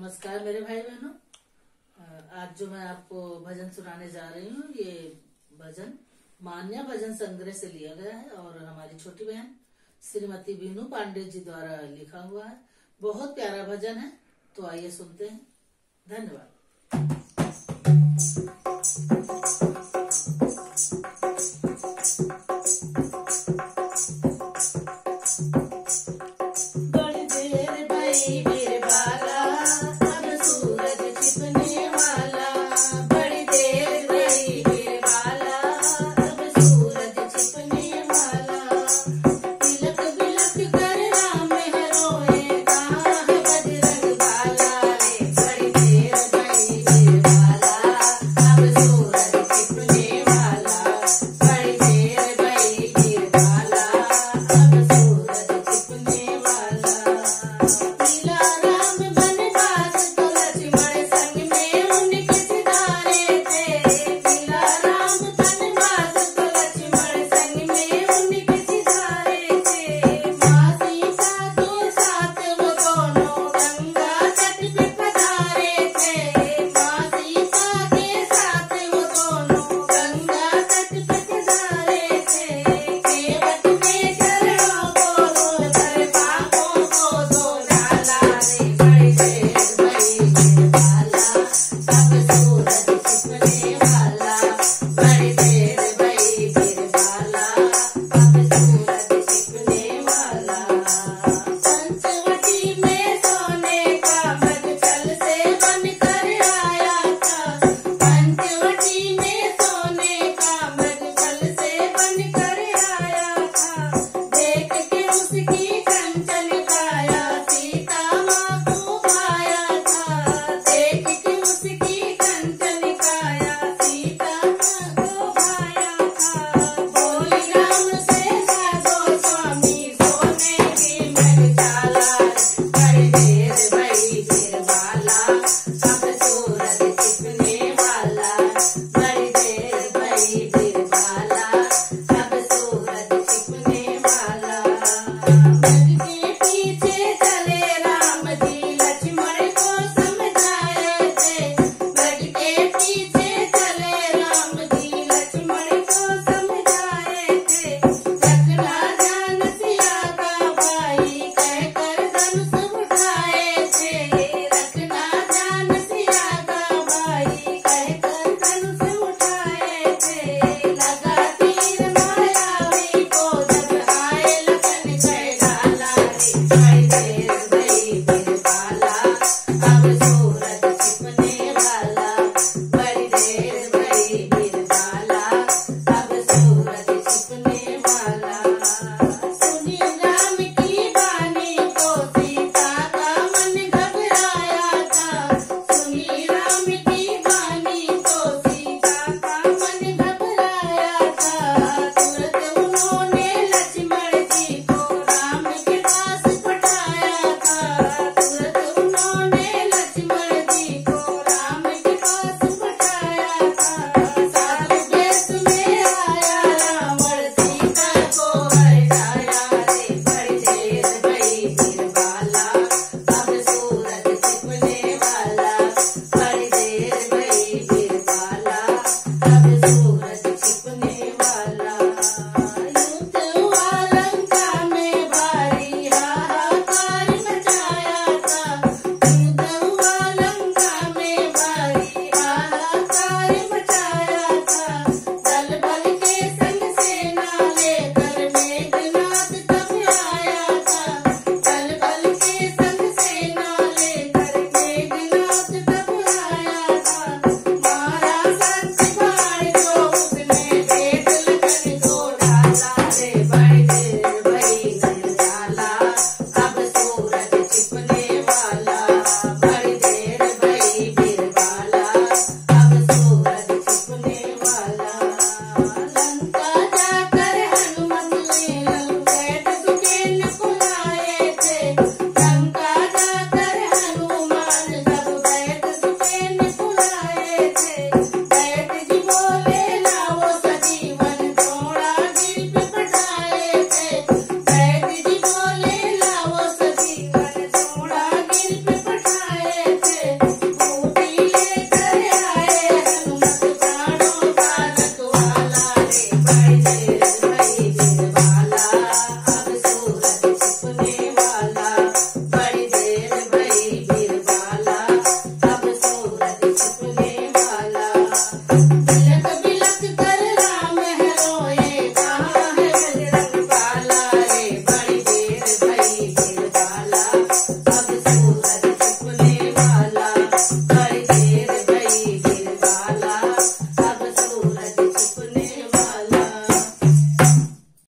नमस्कार मेरे भाई बहनों, आज जो मैं आपको भजन सुनाने जा रही हूँ ये भजन मान्य भजन संग्रह से लिया गया है और हमारी छोटी बहन श्रीमती वीनू पांडे जी द्वारा लिखा हुआ है। बहुत प्यारा भजन है, तो आइए सुनते हैं। धन्यवाद। Bye.